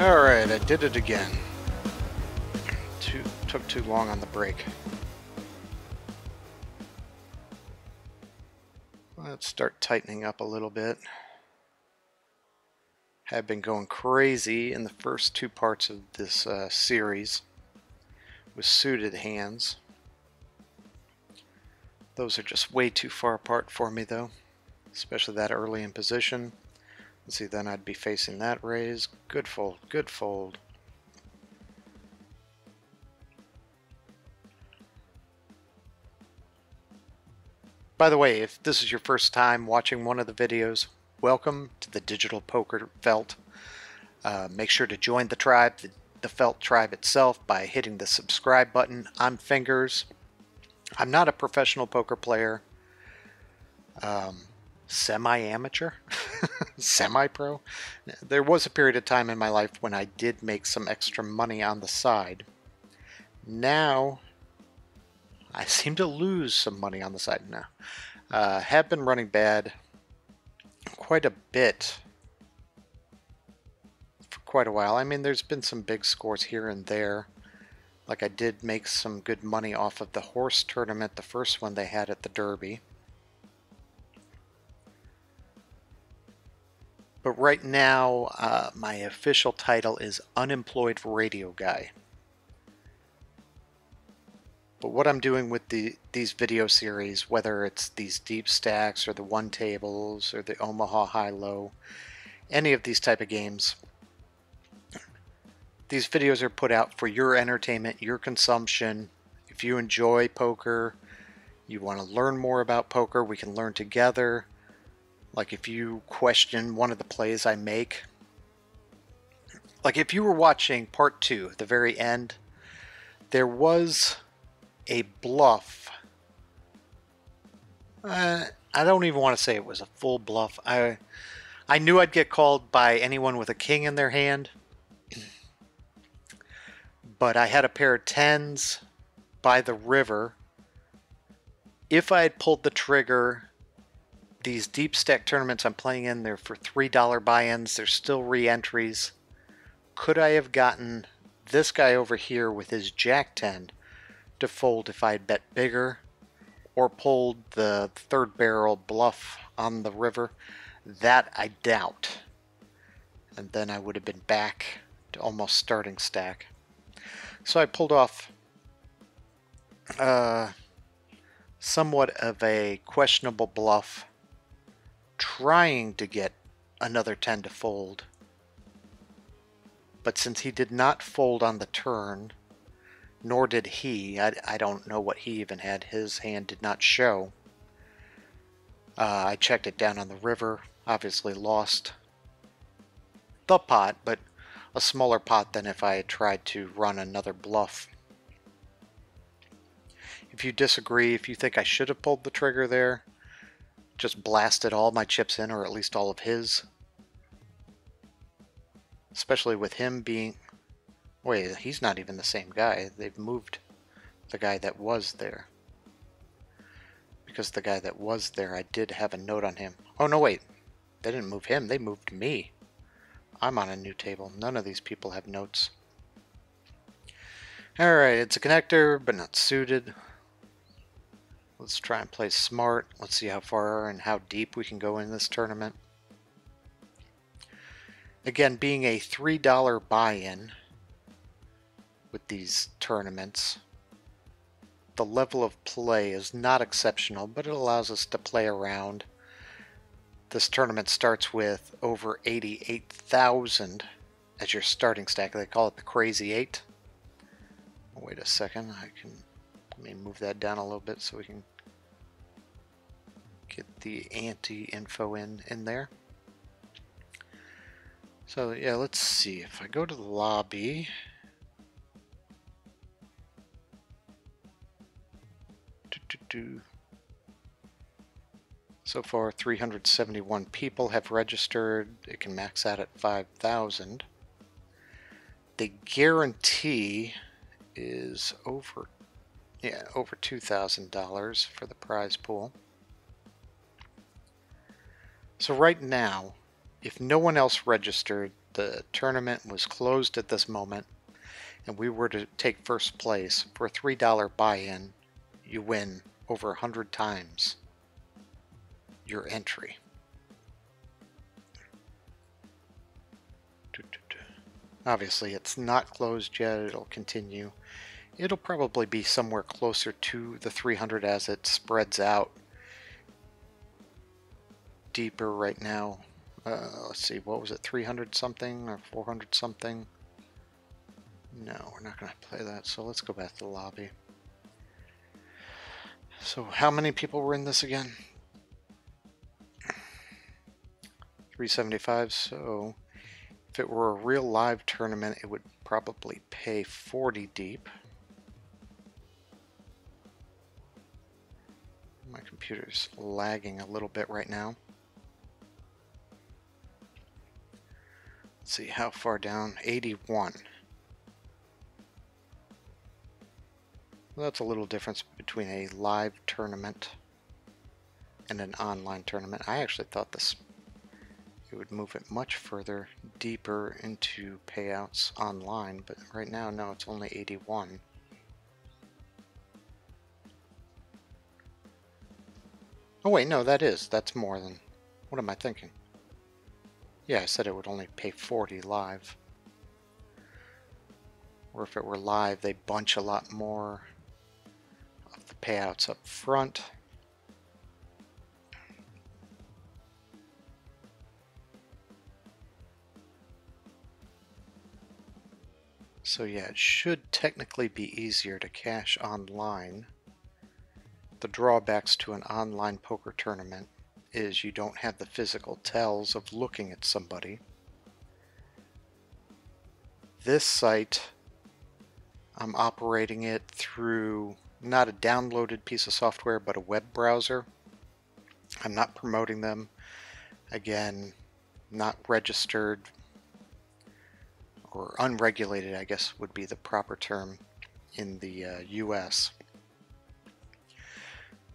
Alright, I did it again. Took too long on the break. Let's start tightening up a little bit. Have been going crazy in the first two parts of this series with suited hands. Those are just way too far apart for me though, especially that early in position. Let's see, then I'd be facing that raise. Good fold, good fold. By the way, if this is your first time watching one of the videos, welcome to the Digital Poker Felt. Make sure to join the tribe, the Felt tribe itself, by hitting the subscribe button. I'm Fingers. I'm not a professional poker player. Semi-amateur? Semi-pro? There was a period of time in my life when I did make some extra money on the side. Now, I seem to lose some money on the side now. Have been running bad quite a bit for quite a while. I mean, there's been some big scores here and there. Like, I did make some good money off of the horse tournament, the first one they had at the Derby. But right now, my official title is Unemployed Radio Guy. But what I'm doing with these video series, whether it's these deep stacks or the one tables or the Omaha high-low, any of these type of games, these videos are put out for your entertainment, your consumption. If you enjoy poker, you want to learn more about poker, we can learn together. Like if you question one of the plays I make, like if you were watching part 2, the very end, there was a bluff. I don't even want to say it was a full bluff. I knew I'd get called by anyone with a king in their hand, but I had a pair of 10s by the river. If I had pulled the trigger, these deep stack tournaments I'm playing in, they're for $3 buy-ins, they're still re-entries. Could I have gotten this guy over here with his jack 10 to fold if I had bet bigger or pulled the third barrel bluff on the river? That I doubt. And then I would have been back to almost starting stack. So I pulled off somewhat of a questionable bluff, trying to get another 10 to fold. But since he did not fold on the turn, nor did he. I don't know what he even had. His hand did not show. I checked it down on the river. Obviously lost the pot, but a smaller pot than if I had tried to run another bluff. If you disagree, if you think I should have pulled the trigger there, just blasted all my chips in, or at least all of his. Especially with him being... Wait, he's not even the same guy. They've moved the guy that was there. Because the guy that was there, I did have a note on him. Oh, no, wait. They didn't move him. They moved me. I'm on a new table. None of these people have notes. Alright, it's a connector, but not suited. Let's try and play smart. Let's see how far and how deep we can go in this tournament. Again, being a $3 buy-in, with these tournaments, the level of play is not exceptional, but it allows us to play around. This tournament starts with over 88,000 as your starting stack. They call it the Crazy Eight. Wait a second, let me move that down a little bit so we can get the ante info in there. So yeah, let's see. If I go to the lobby, so far 371 people have registered. It can max out at 5,000. The guarantee is over $2,000 for the prize pool. So right now If no one else registered, the tournament was closed at this moment, and we were to take first place. For a $3 buy-in, you win over 100 times your entry. Obviously, it's not closed yet. It'll continue. It'll probably be somewhere closer to the 300 as it spreads out deeper right now. Let's see, what was it, 300 something or 400 something? No, we're not going to play that, so let's go back to the lobby. So how many people were in this again? 375, so if it were a real live tournament, it would probably pay 40 deep. My computer's lagging a little bit right now. Let's see how far down, 81. Well, that's a little difference between a live tournament and an online tournament. I actually thought this it would move it much further, deeper into payouts online, but right now, no, it's only 81. Oh wait, no, that's more than, what am I thinking? Yeah, I said it would only pay 40 live. Or if it were live, they'd bunch a lot more of the payouts up front. So yeah, it should technically be easier to cash online. The drawbacks to an online poker tournament is you don't have the physical tells of looking at somebody. This site, I'm operating it through not a downloaded piece of software, but a web browser. I'm not promoting them. Again, not registered. Or unregulated, I guess, would be the proper term in the US.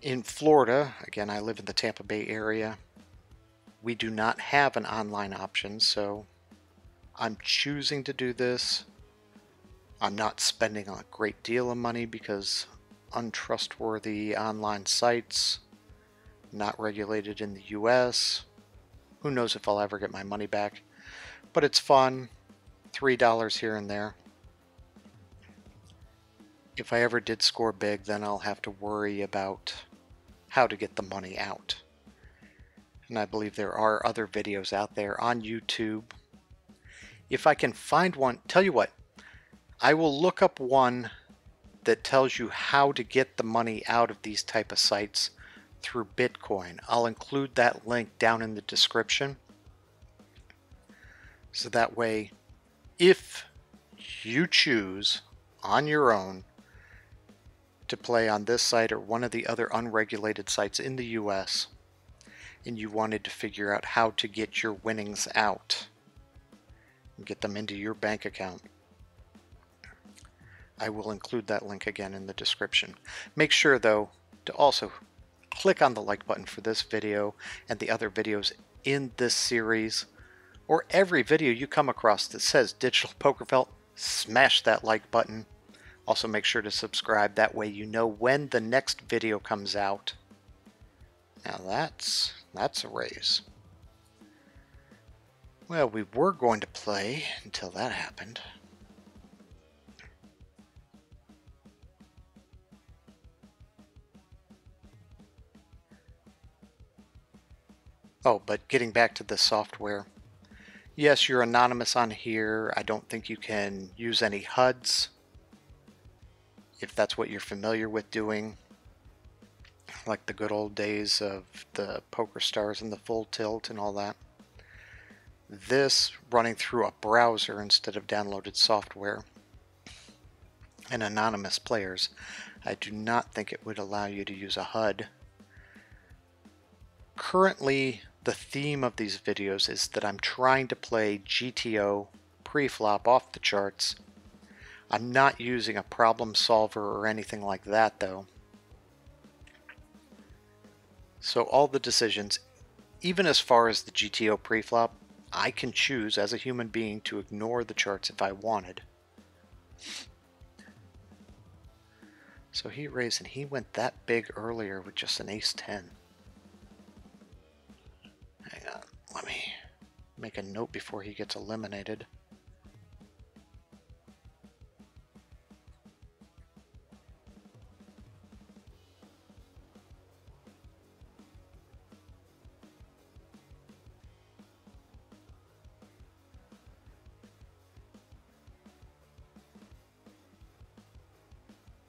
In Florida, again, I live in the Tampa Bay area, we do not have an online option, so I'm choosing to do this. I'm not spending a great deal of money because untrustworthy online sites, not regulated in the US. Who knows if I'll ever get my money back, but it's fun. $3 here and there. If I ever did score big, then I'll have to worry about how to get the money out. And I believe there are other videos out there on YouTube. If I can find one, tell you what, I will look up one that tells you how to get the money out of these type of sites through Bitcoin. I'll include that link down in the description. So that way, if you choose on your own to play on this site or one of the other unregulated sites in the US and you wanted to figure out how to get your winnings out and get them into your bank account, I will include that link again in the description. Make sure though to also click on the like button for this video and the other videos in this series. Or every video you come across that says Digital Poker Felt, smash that like button. Also make sure to subscribe, that way you know when the next video comes out. Now that's a raise. Well, we were going to play until that happened. Oh, but getting back to the software. Yes, you're anonymous on here. I don't think you can use any HUDs if that's what you're familiar with doing, like the good old days of the Poker Stars and the Full Tilt and all that. This running through a browser instead of downloaded software and anonymous players, I do not think it would allow you to use a HUD. Currently, the theme of these videos is that I'm trying to play GTO pre-flop off the charts. I'm not using a problem solver or anything like that though. So all the decisions, even as far as the GTO pre-flop, I can choose as a human being to ignore the charts if I wanted. So he raised and he went that big earlier with just an ace-10. Hang on, let me make a note before he gets eliminated.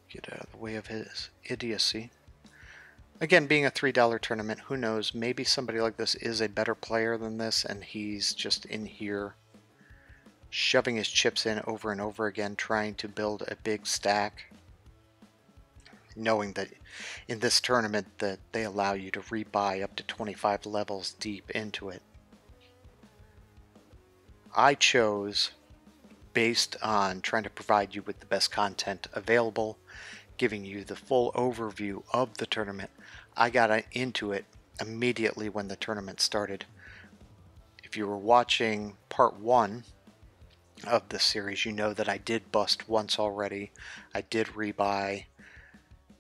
Get out of the way of his idiocy. Again, being a $3 tournament, who knows? Maybe somebody like this is a better player than this, and he's just in here shoving his chips in over and over again, trying to build a big stack, knowing that in this tournament that they allow you to rebuy up to 25 levels deep into it. I chose based on trying to provide you with the best content available, giving you the full overview of the tournament. I got into it immediately when the tournament started. If you were watching part one of the series, you know that I did bust once already. I did rebuy.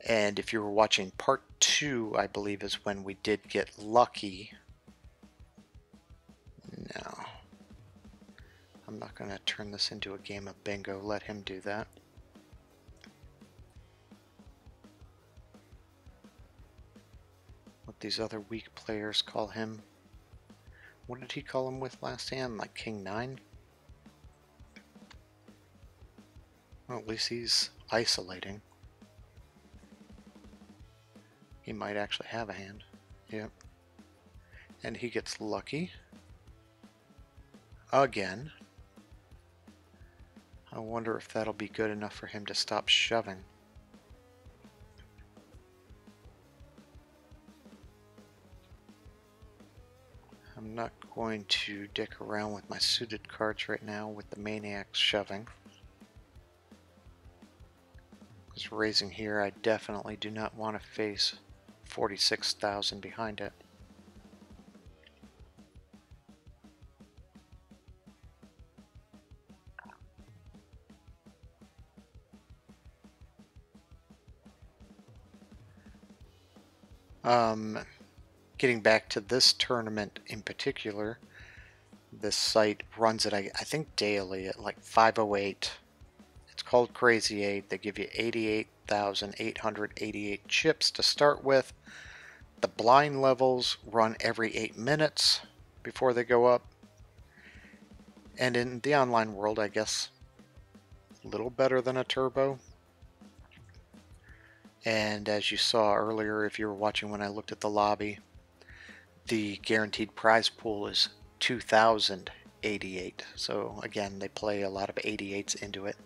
And if you were watching part two, I believe is when we did get lucky. No. I'm not going to turn this into a game of bingo. Let him do that. What these other weak players call him. What did he call him with last hand? Like King 9? Well, at least he's isolating. He might actually have a hand. Yep. And he gets lucky. Again. I wonder if that'll be good enough for him to stop shoving. I'm not going to dick around with my suited cards right now with the maniacs shoving. Because raising here, I definitely do not want to face 46,000 behind it. Getting back to this tournament in particular, this site runs it, I think, daily at like 5:08. It's called Crazy Eight. They give you 88,888 chips to start with. The blind levels run every 8 minutes before they go up. And in the online world, I guess, a little better than a turbo. And as you saw earlier, if you were watching when I looked at the lobby, the guaranteed prize pool is 2,088. So again, they play a lot of 88s into it.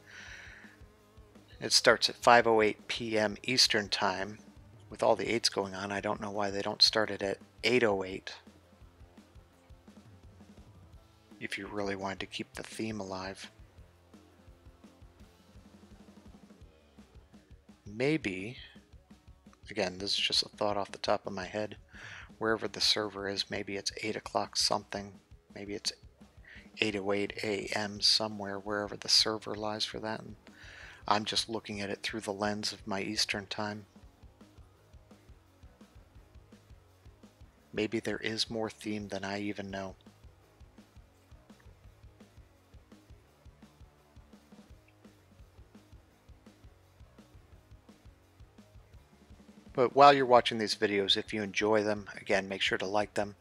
It starts at 5:08 p.m. Eastern time. With all the 8s going on, I don't know why they don't start it at 8:08. If you really wanted to keep the theme alive. Maybe, again, this is just a thought off the top of my head, wherever the server is, maybe it's 8 o'clock something, maybe it's 8:08 a.m. somewhere, wherever the server lies for that. And I'm just looking at it through the lens of my Eastern time. Maybe there is more theme than I even know. But while you're watching these videos, if you enjoy them, again, make sure to like them.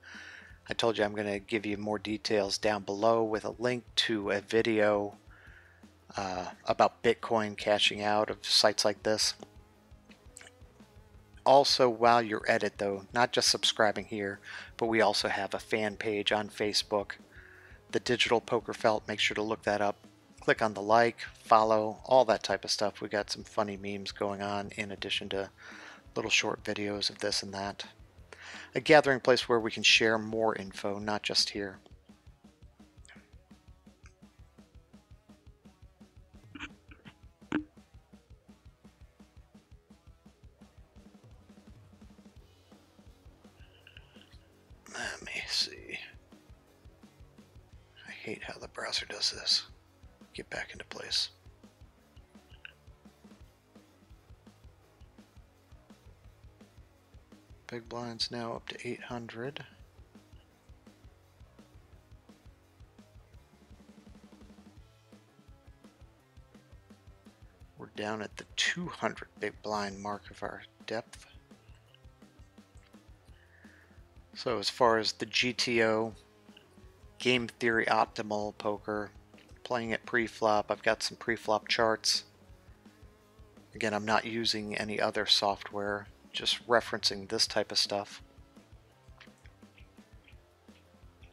I told you I'm going to give you more details down below with a link to a video about Bitcoin cashing out of sites like this. Also, while you're at it, though, not just subscribing here, but we also have a fan page on Facebook, the Digital Poker Felt. Make sure to look that up. Click on the like, follow, all that type of stuff. We got some funny memes going on in addition to little short videos of this and that. A gathering place where we can share more info, not just here. Let me see. hate how the browser does this. Get back into place. Big blind's now up to 800. We're down at the 200 big blind mark of our depth. So as far as the GTO, game theory optimal poker, playing it pre-flop, I've got some pre-flop charts. Again, I'm not using any other software, just referencing this type of stuff.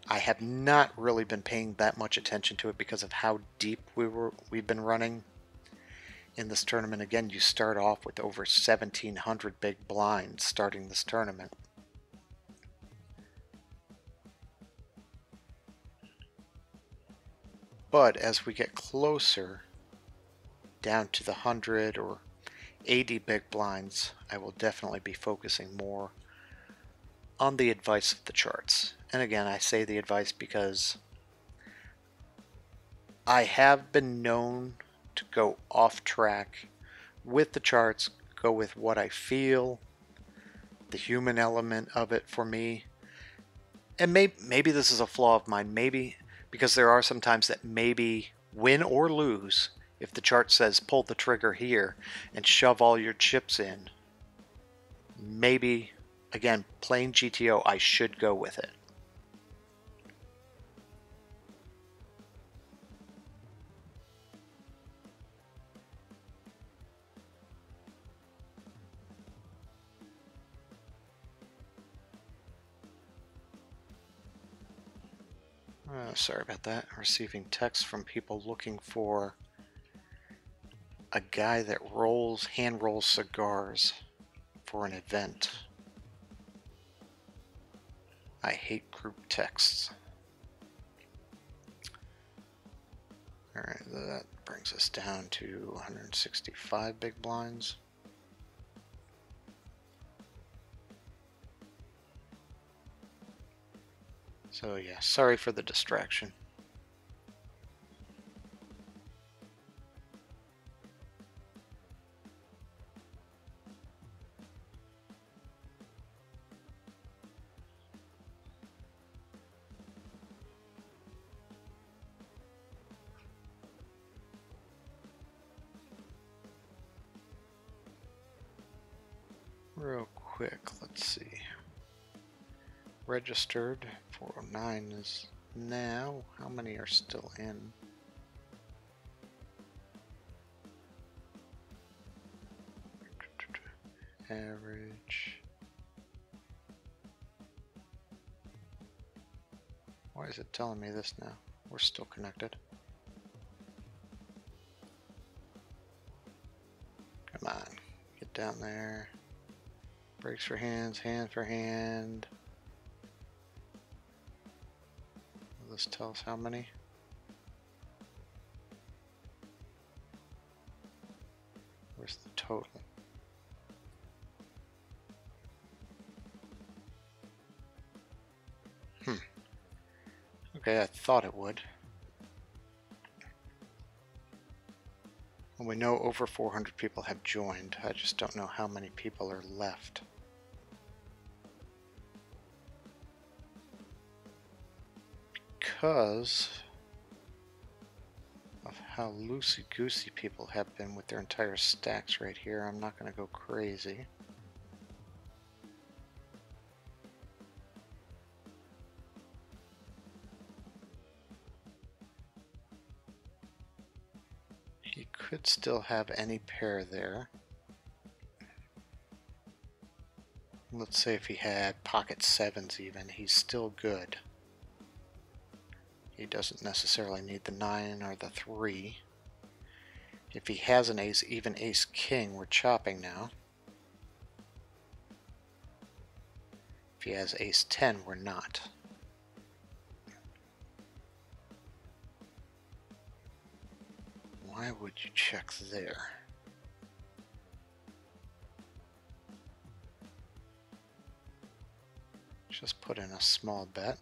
I have not really been paying that much attention to it because of how deep we've been running in this tournament. Again, you start off with over 1,700 big blinds starting this tournament. But as we get closer down to the 100 or 80 big blinds, I will definitely be focusing more on the advice of the charts. And again, I say the advice because I have been known to go off track with the charts, go with what I feel, the human element of it for me. And maybe this is a flaw of mine, maybe, because there are some times that maybe win or lose, if the chart says pull the trigger here and shove all your chips in, maybe, again, playing GTO, I should go with it. Sorry about that. Receiving texts from people looking for a guy that hand rolls cigars for an event. I hate group texts. All right, that brings us down to 165 big blinds. So yeah, sorry for the distraction. Real quick, let's see. Registered 409 is now. How many are still in? Average. Why is it telling me this now? We're still connected. Come on, get down there. Breaks for hands, hand for hand. This tells how many. Where's the total? Okay, I thought it would. Well, we know over 400 people have joined. I just don't know how many people are left. Because of how loosey-goosey people have been with their entire stacks right here, I'm not going to go crazy. He could still have any pair there. Let's say if he had pocket sevens even, he's still good. He doesn't necessarily need the 9 or the 3. If he has an ace, even ace king, we're chopping now. If he has ace 10, we're not. Why would you check there? Just put in a small bet.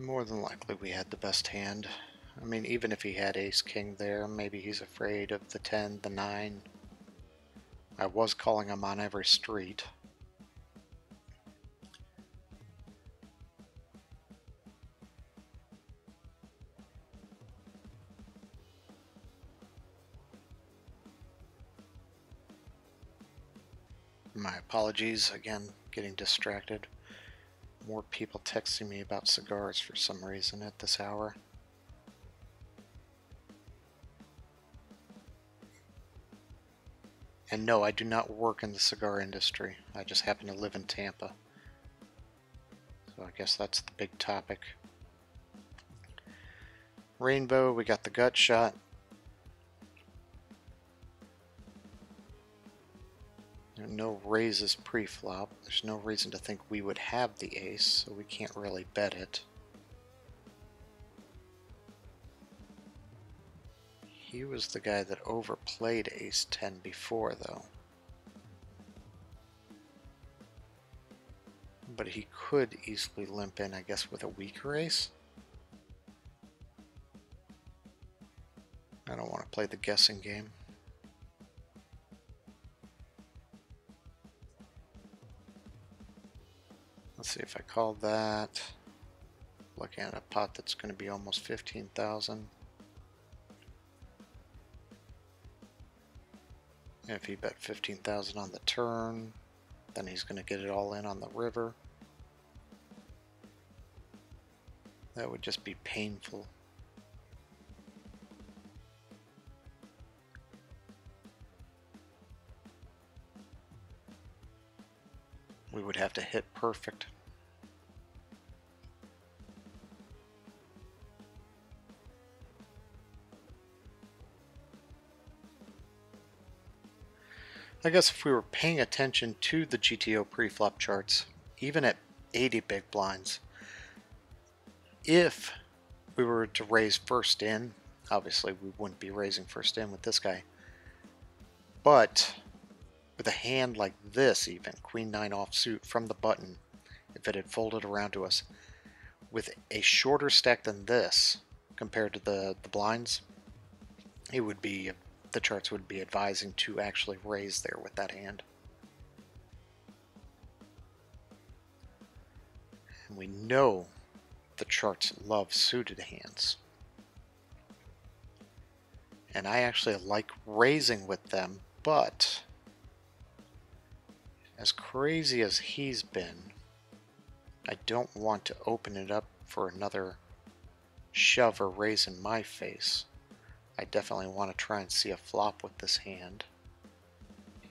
And more than likely we had the best hand. I mean, even if he had ace king there, maybe he's afraid of the 10, the 9. I was calling him on every street. My apologies, again, getting distracted. More people texting me about cigars for some reason at this hour. And no, I do not work in the cigar industry. I just happen to live in Tampa. So I guess that's the big topic. Rainbow, we got the gut shot. No raises pre-flop. There's no reason to think we would have the ace, so we can't really bet it. He was the guy that overplayed ace 10 before, though. But he could easily limp in, I guess, with a weaker ace. I don't want to play the guessing game. Let's see if I call that. Looking at a pot that's going to be almost 15,000. If he bet 15,000 on the turn, then he's going to get it all in on the river. That would just be painful. We would have to hit perfect. I guess if we were paying attention to the GTO preflop charts, even at 80 big blinds, if we were to raise first in, obviously we wouldn't be raising first in with this guy, but with a hand like this, even queen nine offsuit from the button, if it had folded around to us, with a shorter stack than this compared to the blinds, it would be, the charts would be advising to actually raise there with that hand. And we know the charts love suited hands. And I actually like raising with them, but as crazy as he's been, I don't want to open it up for another shove or raise in my face. I definitely want to try and see a flop with this hand,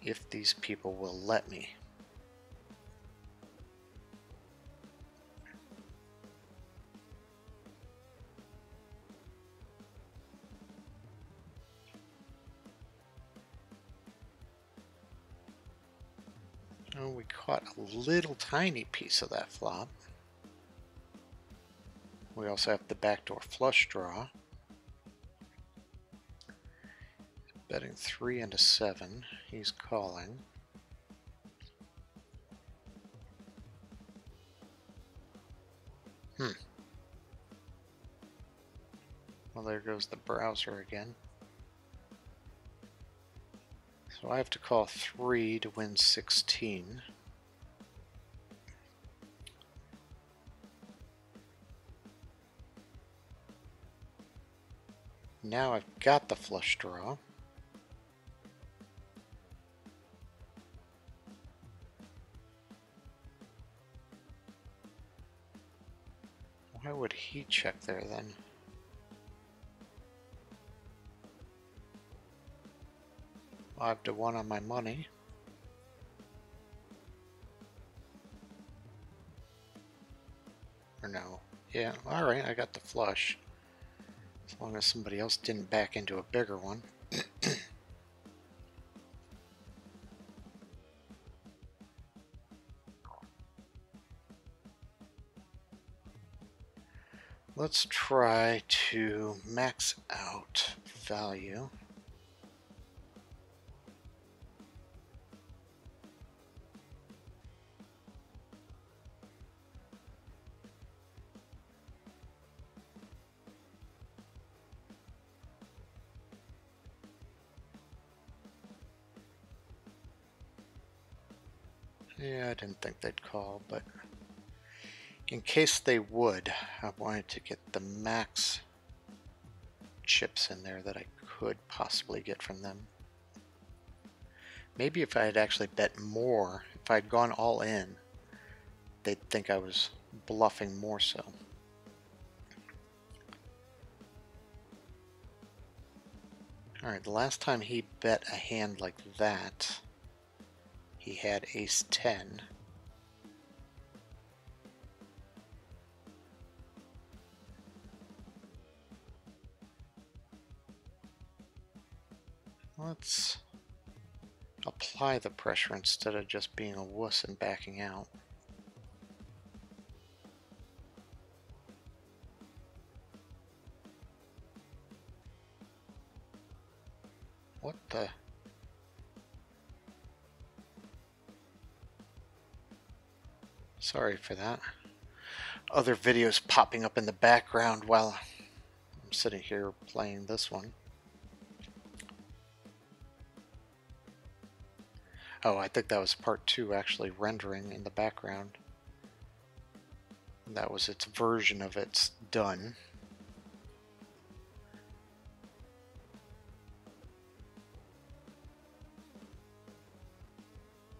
if these people will let me. Oh, we caught a little tiny piece of that flop. We also have the backdoor flush draw. Betting 3 and a 7, he's calling. Well, there goes the browser again. So I have to call 3 to win 16. Now I've got the flush draw. Why would he check there then? I have to 1 on my money. Or no. Yeah, alright, I got the flush. As long as somebody else didn't back into a bigger one. Let's try to max out value. Yeah, I didn't think they'd call, but in case they would, I wanted to get the max chips in there that I could possibly get from them. Maybe if I had actually bet more, if I had gone all in, they'd think I was bluffing more so. Alright, the last time he bet a hand like that, he had ace 10. Let's apply the pressure instead of just being a wuss and backing out. What the? Sorry for that. Other videos popping up in the background while I'm sitting here playing this one. Oh, I think that was part two actually rendering in the background. That was its version of it's done.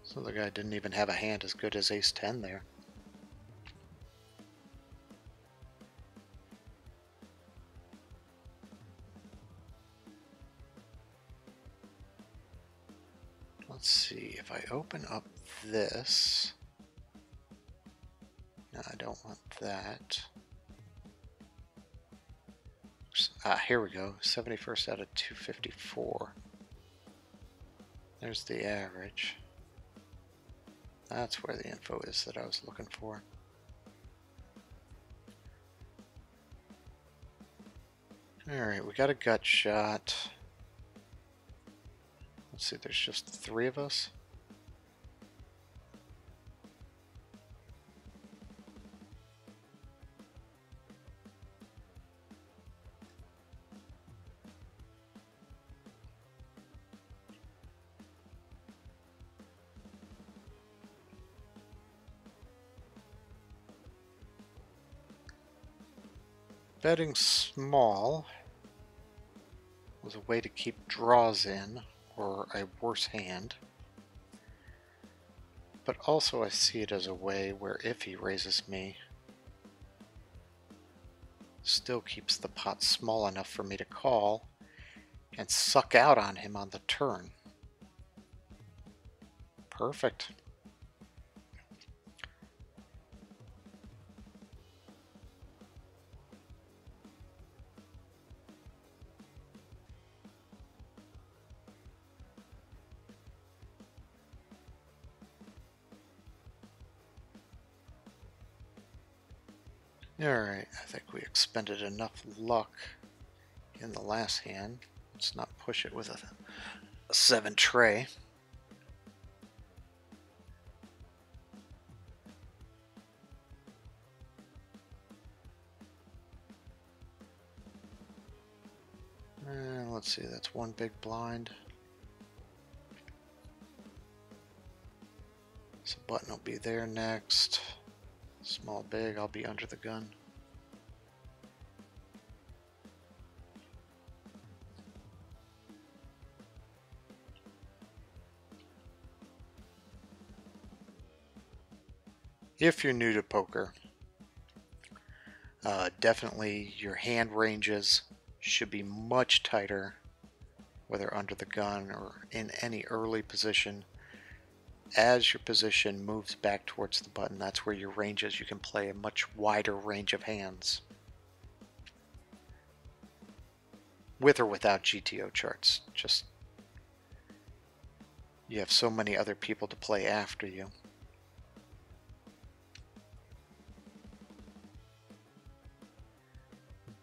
So the guy didn't even have a hand as good as ace 10 there. Let's see, if I open up this, no, I don't want that. Ah, here we go, 71st out of 254. There's the average. That's where the info is that I was looking for. Alright, we got a gut shot. Let's see, there's just three of us. Betting small was a way to keep draws in, or a worse hand, but also I see it as a way where if he raises me, still keeps the pot small enough for me to call and suck out on him on the turn. Perfect. Alright, I think we expended enough luck in the last hand. Let's not push it with a 7 tray. And let's see, that's one big blind. So button will be there next. Small, big, I'll be under the gun. If you're new to poker, definitely your hand ranges should be much tighter, whether under the gun or in any early position. As your position moves back towards the button, that's where your range is. You can play a much wider range of hands. With or without GTO charts. Just you have so many other people to play after you.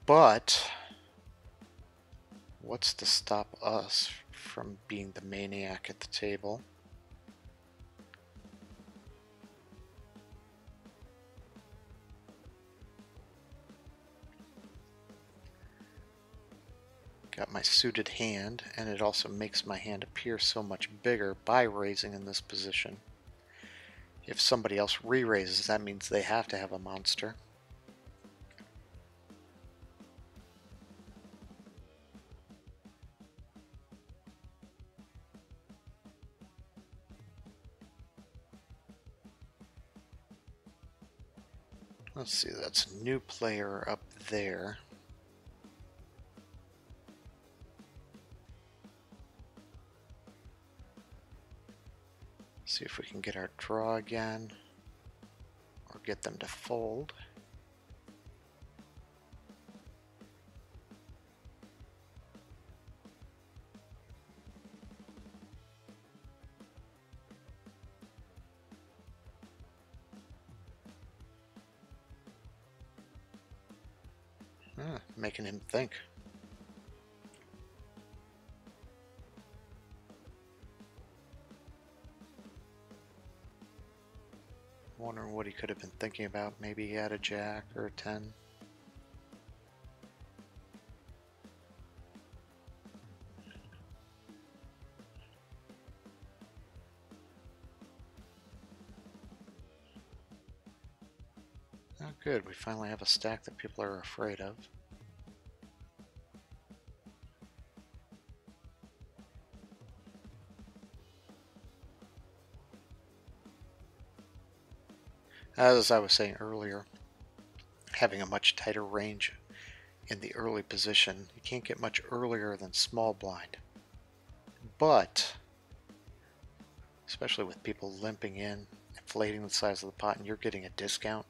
But what's to stop us from being the maniac at the table? Got my suited hand, and it also makes my hand appear so much bigger by raising in this position. If somebody else re-raises, that means they have to have a monster. Let's see, that's new player up there. See if we can get our draw again, or get them to fold. Making him think. Wondering what he could have been thinking about. Maybe he had a jack or a 10. Oh, good. We finally have a stack that people are afraid of. As I was saying earlier, having a much tighter range in the early position, you can't get much earlier than small blind. But, especially with people limping in, inflating the size of the pot, and you're getting a discount,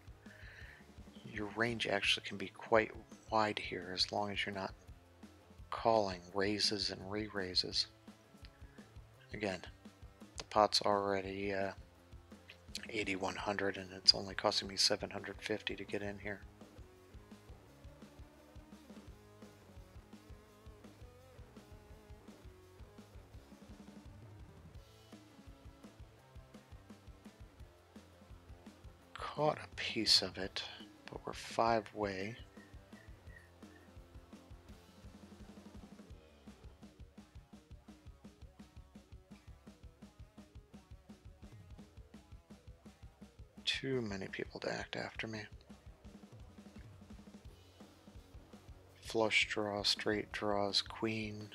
your range actually can be quite wide here as long as you're not calling raises and re-raises. Again, the pot's already 8,100, and it's only costing me 750 to get in here. Caught a piece of it, but we're five-way. Too many people to act after me. Flush draw, straight draws, queen,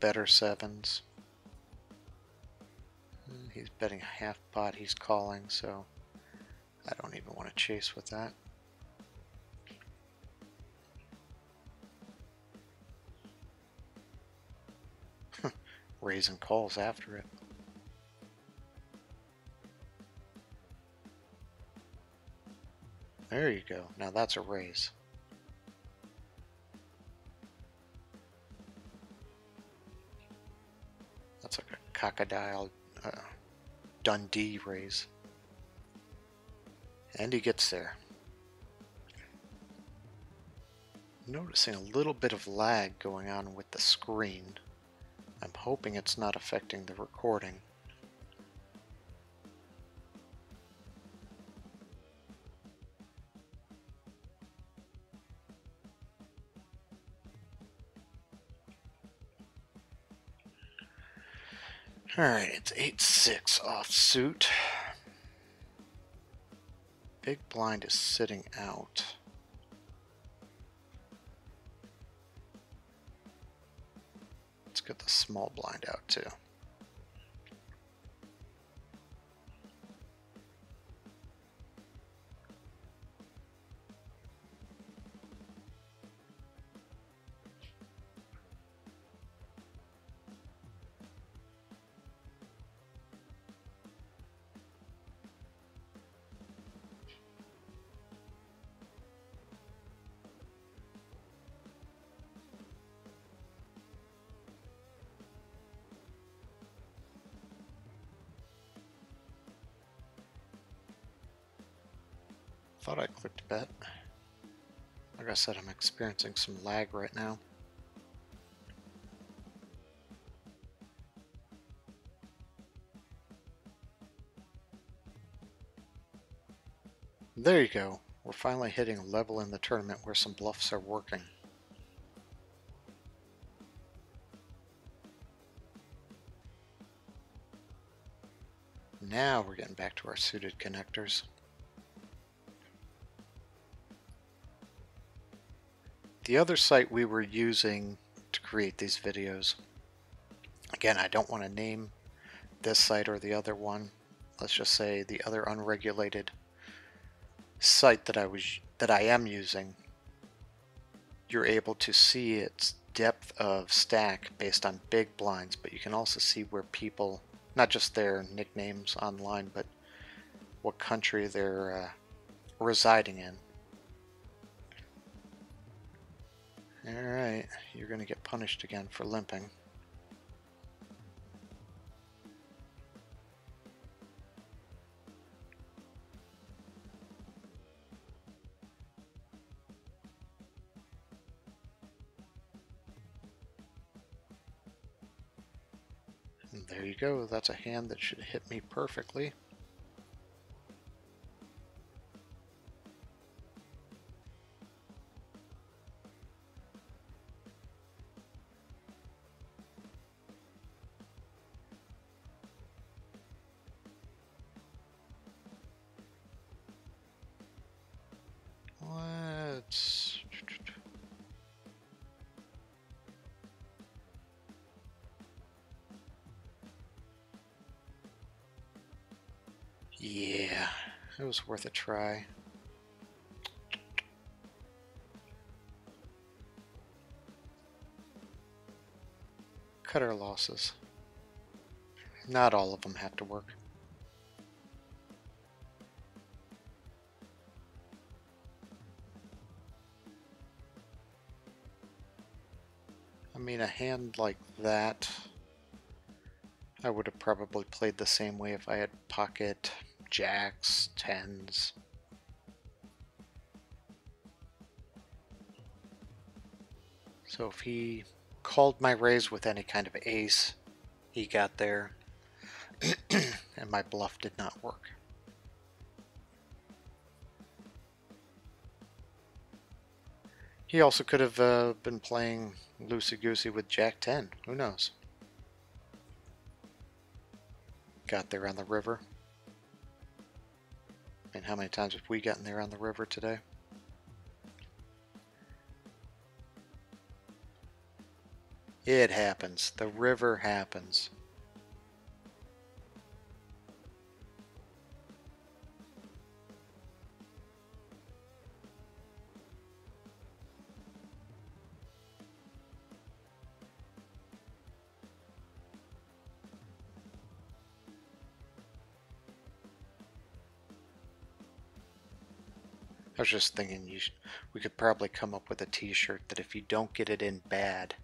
better sevens. He's betting a half pot, he's calling, so I don't even want to chase with that. Raise and calls after it. There you go. Now that's a raise. That's like a crocodile Dundee raise. And he gets there. Noticing a little bit of lag going on with the screen. I'm hoping it's not affecting the recording. Alright, it's 8-6 offsuit. Big blind is sitting out. Let's get the small blind out too. Thought I clicked bet. Like I said, I'm experiencing some lag right now. There you go. We're finally hitting a level in the tournament where some bluffs are working. now we're getting back to our suited connectors. The other site we were using to create these videos, again, I don't want to name this site or the other one. Let's just say the other unregulated site that I am using, you're able to see its depth of stack based on big blinds, but you can also see where people, not just their nicknames online, but what country they're residing in. Alright, you're going to get punished again for limping. There you go, that's a hand that should hit me perfectly. Yeah, it was worth a try. Cut our losses. Not all of them have to work. I mean, a hand like that, I would have probably played the same way if I had pocket jacks, tens. So if he called my raise with any kind of ace, he got there, and my bluff did not work. He also could have been playing loosey-goosey with jack 10, who knows? Got there on the river. And how many times have we gotten there on the river today? It happens. The river happens. I was just thinking we could probably come up with a t-shirt that if you don't get it in bad,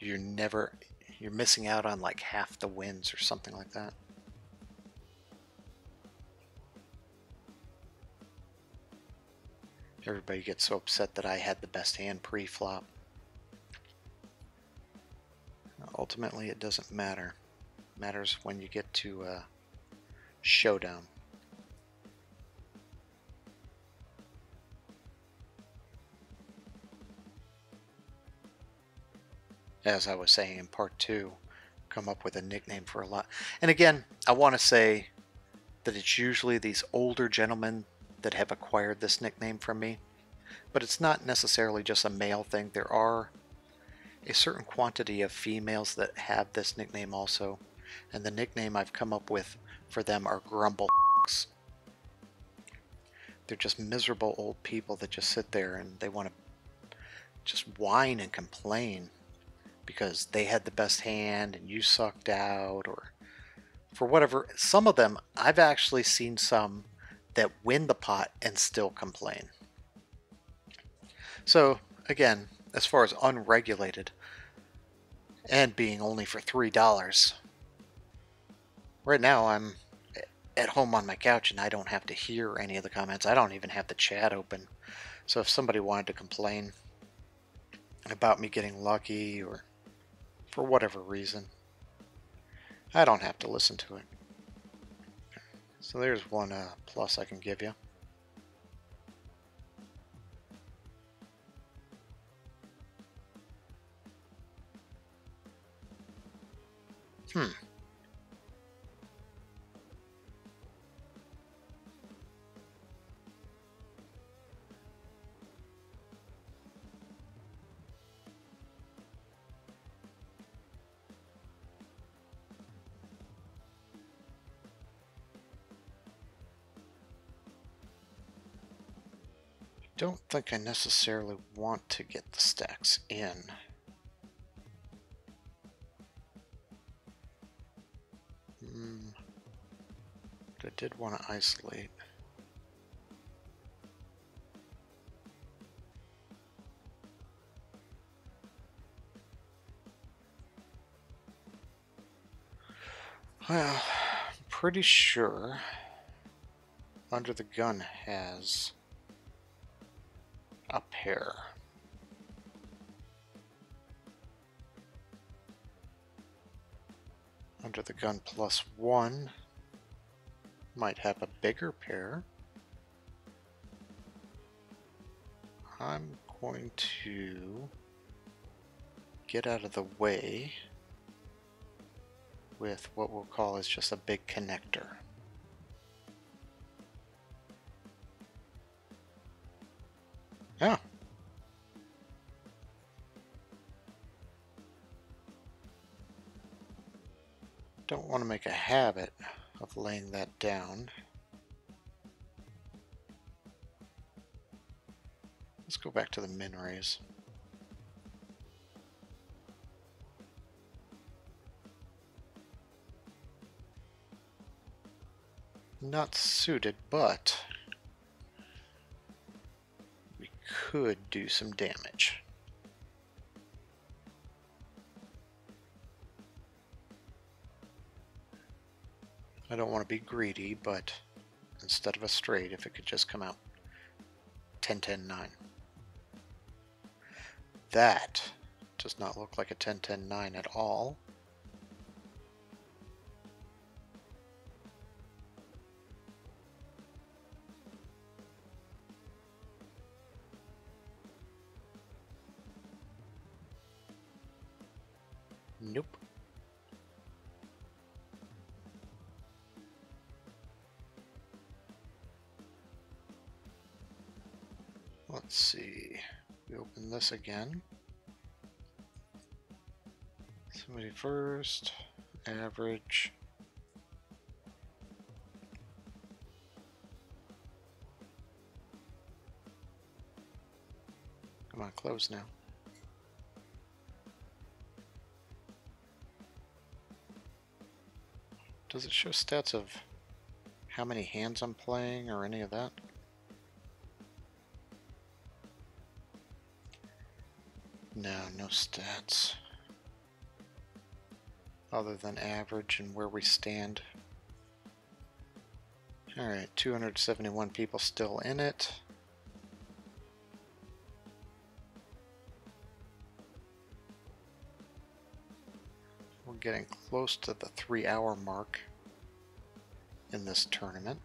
you're missing out on like half the wins or something like that. Everybody gets so upset that I had the best hand pre-flop. Ultimately, it doesn't matter. It matters when you get to showdown. As I was saying in part 2, come up with a nickname for a lot. And again, I want to say that it's usually these older gentlemen that have acquired this nickname from me. But it's not necessarily just a male thing. There are a certain quantity of females that have this nickname also. And the nickname I've come up with for them are grumble s***s. They're just miserable old people that just sit there and they want to just whine and complain. Because they had the best hand and you sucked out, or for whatever. Some of them, I've actually seen some that win the pot and still complain. So again, as far as unregulated and being only for $3, right now I'm at home on my couch and I don't have to hear any of the comments. I don't even have the chat open. So if somebody wanted to complain about me getting lucky or for whatever reason, I don't have to listen to it. So there's one plus I can give you. don't think I necessarily want to get the stacks in. But I did want to isolate. Well, I'm pretty sure Under the Gun has a pair. Under the Gun plus one might have a bigger pair. I'm going to get out of the way with what we'll call is just a big connector. Yeah. Don't want to make a habit of laying that down. Let's go back to the min raise. Not suited, but we could do some damage. I don't want to be greedy, but instead of a straight, if it could just come out 10, 10, 9. That does not look like a 10, 10, 9 at all. Nope. Let's see. We open this again. Somebody first. Average. Come on, close now. Does it show stats of how many hands I'm playing or any of that? No, no stats. Other than average and where we stand. Alright, 271 people still in it. Getting close to the 3 hour mark in this tournament.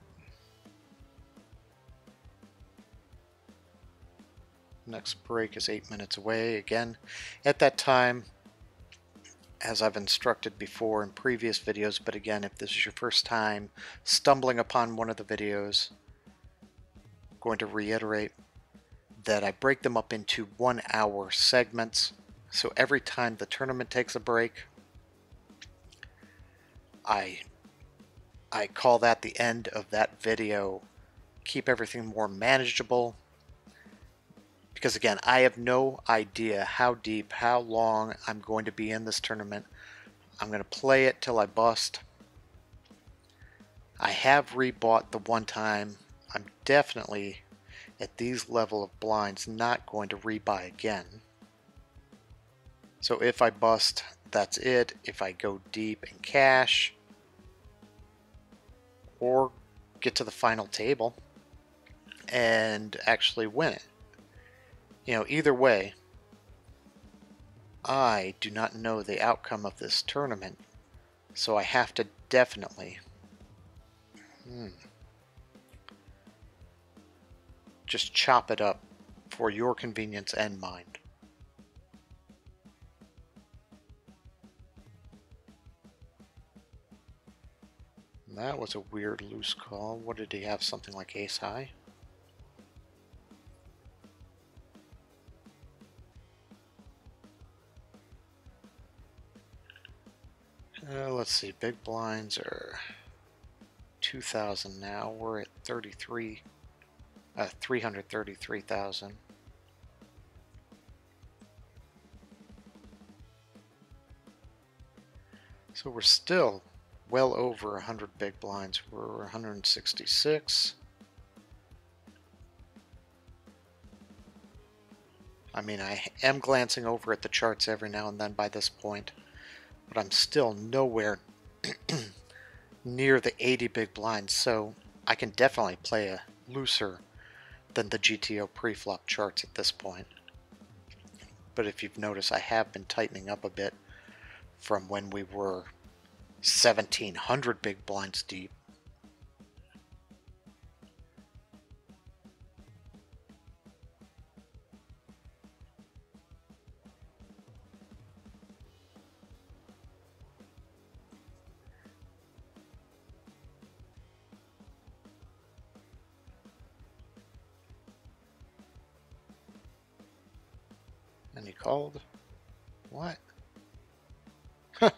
Next break is 8 minutes away. Again, at that time, as I've instructed before in previous videos, but again, if this is your first time stumbling upon one of the videos, I'm going to reiterate that I break them up into 1 hour segments. So every time the tournament takes a break, I call that the end of that video. Keep everything more manageable, because again, I have no idea how deep, how long I'm going to be in this tournament. I'm going to play it till I bust. I have rebought the one time. I'm definitely at these level of blinds not going to rebuy again. So if I bust, that's it. If I go deep and cash, or get to the final table and actually win it. You know, either way, I do not know the outcome of this tournament, so I have to definitely just chop it up for your convenience and mine. That was a weird loose call. What did he have? Something like ace high? Let's see. Big blinds are 2,000 now. We're at 33. $333,000. So we're still well over 100 big blinds. We're 166. I mean, I am glancing over at the charts every now and then by this point, but I'm still nowhere near the 80 big blinds, so I can definitely play a looser than the GTO preflop charts at this point. But if you've noticed, I have been tightening up a bit from when we were 1,700 big blinds deep. And he called. What? Huh.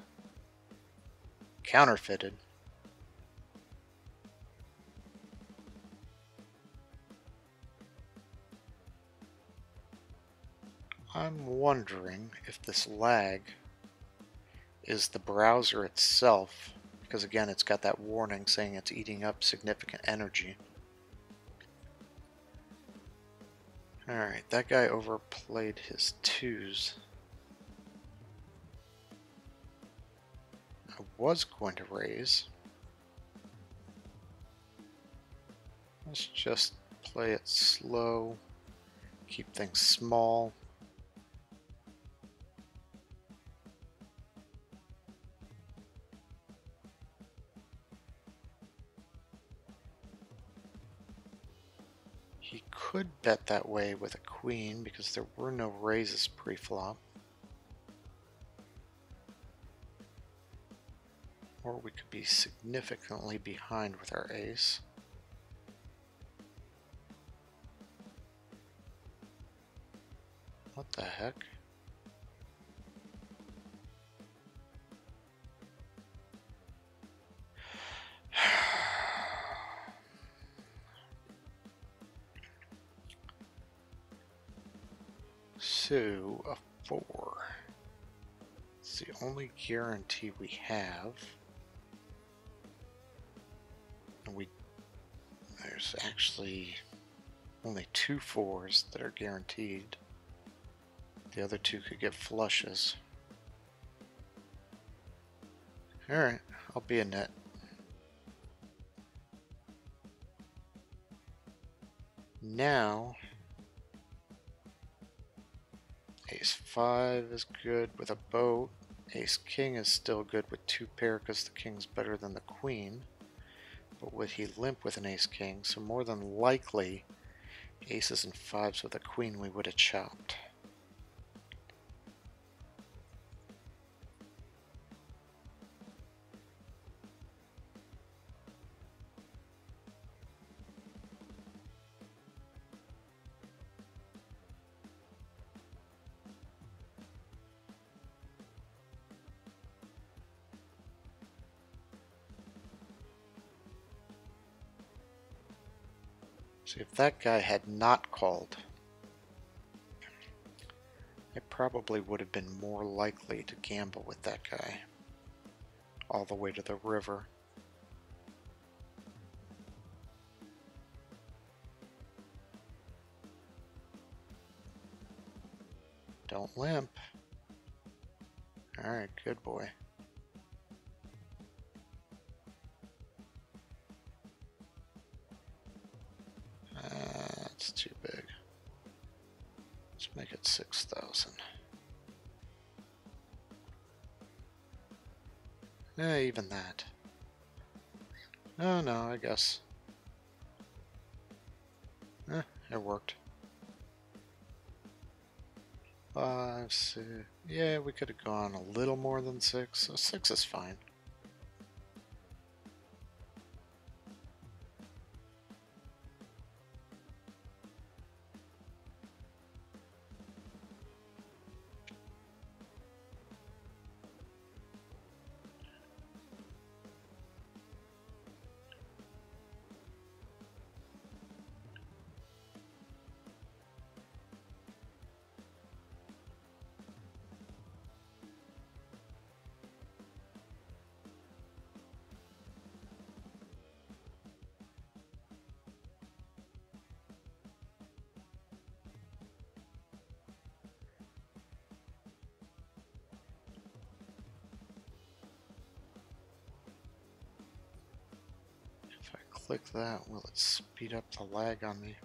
Counterfeited. I'm wondering if this lag is the browser itself, because again, it's got that warning saying it's eating up significant energy. Alright, that guy overplayed his twos. I was going to raise. Let's just play it slow, keep things small. He could bet that way with a queen because there were no raises pre-flop. Or we could be significantly behind with our ace. What the heck? So a 4. It's the only guarantee we have. And there's actually only 2 fours that are guaranteed. The other 2 could get flushes. Alright, I'll be a net. Now Ace-5 is good with a boat. Ace-King is still good with 2 pair because the King's better than the Queen. But would he limp with an Ace-King? So more than likely, Aces and 5s with a Queen we would have chopped. So if that guy had not called, I probably would have been more likely to gamble with that guy all the way to the river. Don't limp. All right, good boy. That's too big. Let's make it 6,000. Even that. No, I guess. It worked. 5, 6. Yeah, we could have gone a little more than 6. So 6 is fine. click that, will it speed up the lag on me?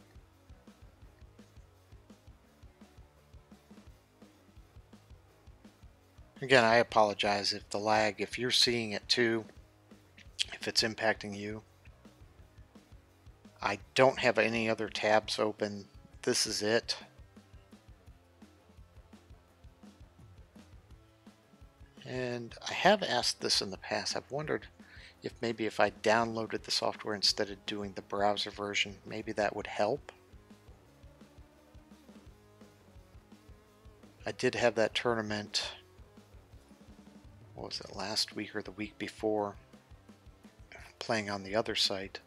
Again, I apologize if the lag, if you're seeing it too, if it's impacting you. I don't have any other tabs open. This is it. And I have asked this in the past. I've wondered if maybe if I downloaded the software instead of doing the browser version, maybe that would help. I did have that tournament, what was it, last week or the week before, playing on the other site.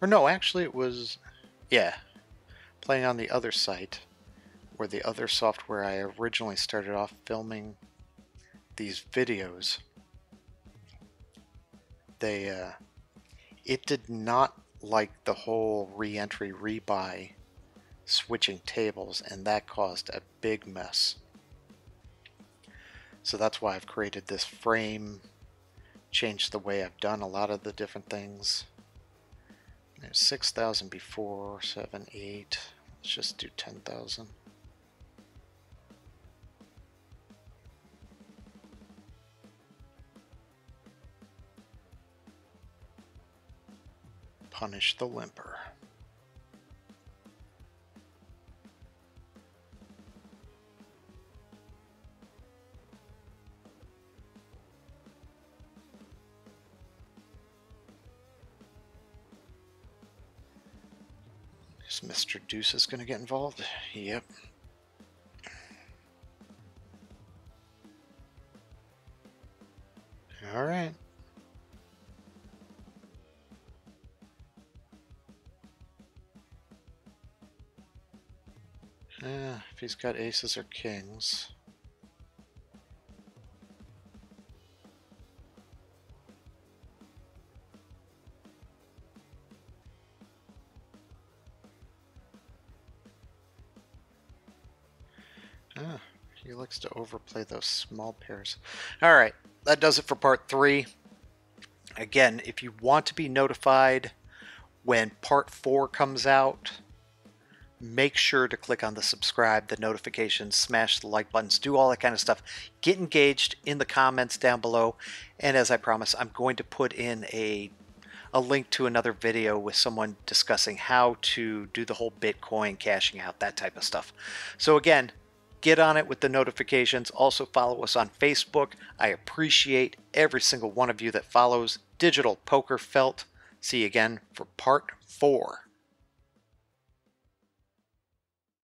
Or no, actually it was, yeah, playing on the other site where the other software I originally started off filming these videos. They, it did not like the whole re-entry rebuy switching tables, and that caused a big mess. So that's why I've created this frame, changed the way I've done a lot of the different things. There's 6,000 before, 7, 8, let's just do 10,000. Punish the limper. Is Mr. Deuce is going to get involved? Yep. All right. If he's got aces or kings. He likes to overplay those small pairs. All right, that does it for part 3. Again, if you want to be notified when part 4 comes out, make sure to click on the subscribe, the notifications, smash the like buttons, do all that kind of stuff. Get engaged in the comments down below. And as I promised, I'm going to put in a link to another video with someone discussing how to do the whole Bitcoin cashing out, that type of stuff. So again, get on it with the notifications. Also follow us on Facebook. I appreciate every single one of you that follows Digital Poker Felt. See you again for part 4.